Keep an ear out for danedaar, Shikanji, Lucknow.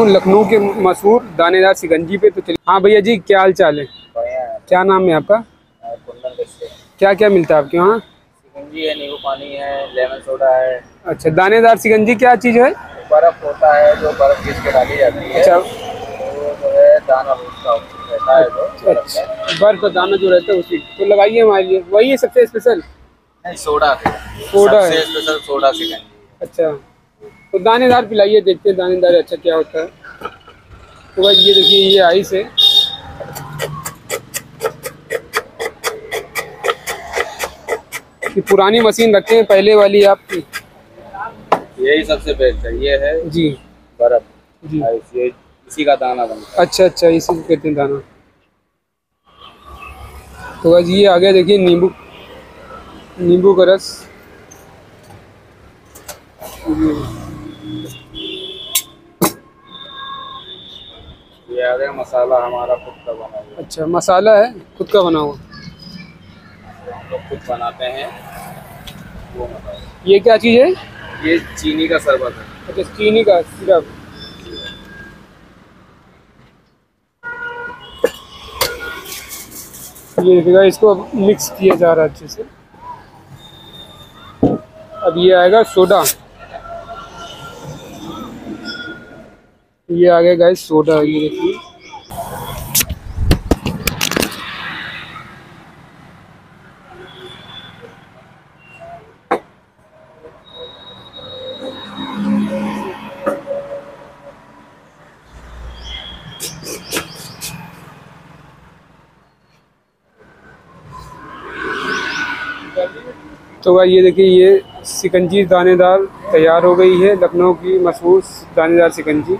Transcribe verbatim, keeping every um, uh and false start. हूँ लखनऊ के मशहूर दानेदार शिकंजी पे। तो चलिए, हाँ भैया जी क्या हाल चाल है? क्या नाम है आपका? क्या क्या मिलता है आपके वहाँ? शिकंजी है, नींबू पानी है, लेमन सोडा है। अच्छा, दानेदार शिकंजी क्या चीज़ है? बर्फ होता है जो बर्फ पीस के डाली जाती है। अच्छा, दाना रहता है तो अच्छा, बर्फ का दाना जो रहता है उसी तो लगाइए हमारे लिए। वही है सबसे स्पेशल सोडा सोडा है, स्पेशल सोडा शिकंजी। अच्छा, तो दानेदार पिलाइए, देखते हैं दानेदार अच्छा क्या होता है। तो भाई ये देखिए, ये आइस है। ये पुरानी मशीन रखते हैं पहले वाली आपकी, यही सबसे बेस्ट है। ये है जी बर्फ जी, आइस इसी का दाना बनता है। अच्छा अच्छा, इसी को कहते हैं दाना। तो आज ये आ गया देखिए नींबू, नींबू का रस। ये आ गया मसाला, हमारा खुद का बना हुआ। अच्छा, मसाला है खुद का बना हुआ, हम लोग खुद बनाते हैं वो मसाला। ये क्या चीज़ है? ये चीनी का शरबत है। अच्छा, चीनी का सिरप। ये इसको मिक्स किया जा रहा है अच्छे से। अब ये आएगा सोडा, ये आ गया गाइस सोडा। ये देखिए, तो भाई ये देखिए, ये शिकंजी दानेदार तैयार हो गई है, लखनऊ की मशहूर दानेदार शिकंजी।